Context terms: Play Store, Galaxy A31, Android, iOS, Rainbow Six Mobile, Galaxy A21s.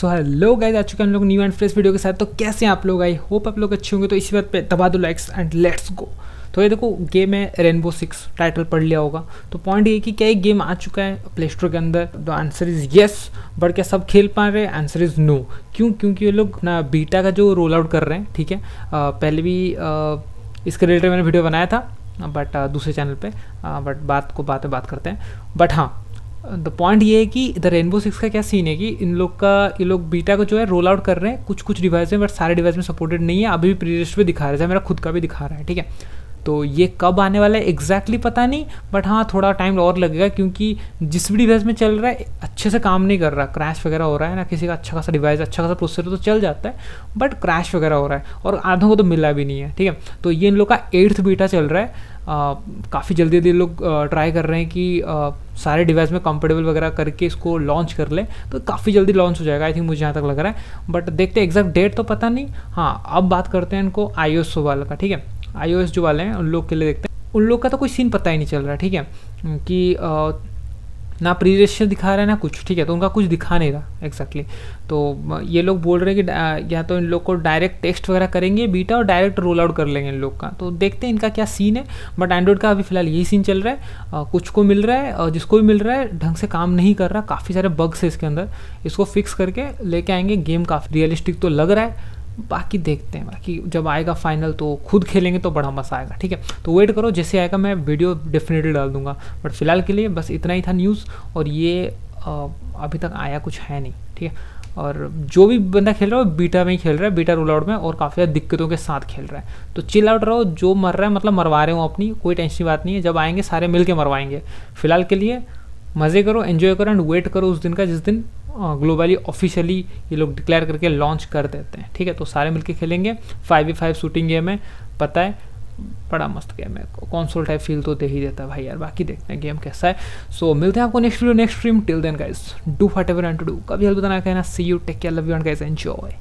So hello guys, आ चुके हैं हम लोग न्यू एंड फ्रेश वीडियो के साथ। तो कैसे हैं आप लोग? आई होप आप लोग अच्छे होंगे। तो इसी बात पे दबा दो लाइक्स एंड लेट्स गो। तो ये देखो गेम है रेनबो सिक्स, टाइटल पढ़ लिया होगा। तो पॉइंट ये कि क्या ये गेम आ चुका है प्ले स्टोर के अंदर? The answer is yes. But क्या सब खेल पा रहे हैं? Answer is no. क्यों? क्योंकि ये लोग ना बीटा का जो रोल आउट कर रहे हैं, ठीक है। पहले भी इसके रिलेटेड मैंने वीडियो बनाया था बट दूसरे चैनल पर, बट बात करते हैं। बट हाँ, द पॉइंट ये है कि द रेनबो सिक्स का क्या सीन है कि ये लोग बीटा को जो है रोल आउट कर रहे हैं कुछ डिवाइस में, बट सारे डिवाइस में सपोर्टेड नहीं है। अभी भी प्रीलिस्ट पे दिखा रहा है, जैसे मेरा खुद का भी दिखा रहा है, ठीक है। तो ये कब आने वाला है एग्जैक्टली पता नहीं, बट हाँ थोड़ा टाइम और लगेगा क्योंकि जिस भी डिवाइस में चल रहा है अच्छे से काम नहीं कर रहा, क्रैश वगैरह हो रहा है ना। किसी का अच्छा खासा डिवाइस, अच्छा खासा प्रोसेसर तो चल जाता है बट क्रैश वगैरह हो रहा है और आधों को तो मिला भी नहीं है, ठीक है। तो ये इन लोग का 8th बीटा चल रहा है। काफ़ी जल्दी लोग ट्राई कर रहे हैं कि सारे डिवाइस में कंपेटेबल वगैरह करके इसको लॉन्च कर लें। तो काफ़ी जल्दी लॉन्च हो जाएगा, आई थिंक, मुझे यहाँ तक लग रहा है। बट देखते हैं, एग्जैक्ट डेट तो पता नहीं। हाँ, अब बात करते हैं इनको iOS वाला का, ठीक है। iOS जो वाले हैं उन लोग के लिए देखते हैं। उन लोग का तो कोई सीन पता ही नहीं चल रहा, ठीक है, कि ना प्रीलिस्ट दिखा रहा है ना कुछ, ठीक है। तो उनका कुछ दिखा नहीं रहा एग्जैक्टली। तो ये लोग बोल रहे हैं कि या तो इन लोग को डायरेक्ट टेक्स्ट वगैरह करेंगे बीटा और डायरेक्ट रोल आउट कर लेंगे इन लोग का। तो देखते हैं इनका क्या सीन है। बट एंड्रॉइड का अभी फिलहाल यही सीन चल रहा है। कुछ को मिल रहा है और जिसको भी मिल रहा है ढंग से काम नहीं कर रहा। काफ़ी सारे बग्स है इसके अंदर, इसको फिक्स करके लेके आएंगे। गेम काफ़ी रियलिस्टिक तो लग रहा है, बाकी देखते हैं। बाकी जब आएगा फाइनल तो खुद खेलेंगे तो बड़ा मज़ा आएगा, ठीक है। तो वेट करो, जैसे आएगा मैं वीडियो डेफिनेटली डाल दूंगा। बट फिलहाल के लिए बस इतना ही था न्यूज़। और ये अभी तक आया कुछ है नहीं, ठीक है। और जो भी बंदा खेल रहा है वो बीटा में ही खेल रहा है, बीटा रोल आउट में, और काफ़ी ज़्यादा दिक्कतों के साथ खेल रहा है। तो चिल आउट रहो। जो मर रहा है मतलब मरवा रहे हो अपनी, कोई टेंशन की बात नहीं है। जब आएंगे सारे मिल के मरवाएंगे। फिलहाल के लिए मज़े करो, एन्जॉय करो एंड वेट करो उस दिन का जिस दिन ग्लोबली ऑफिशियली ये लोग डिक्लेयर करके लॉन्च कर देते हैं, ठीक है। तो सारे मिलके खेलेंगे। 5v5 शूटिंग गेम है, पता है, बड़ा मस्त गेम है। कंसोल टाइप फील तो दे ही देता है भाई यार। बाकी देखते हैं गेम कैसा है। सो मिलते हैं आपको next video, next stream. Till then guys, do whatever and to do. कभी हेल्प बताना कहना। See you, take care, love you and guys, enjoy.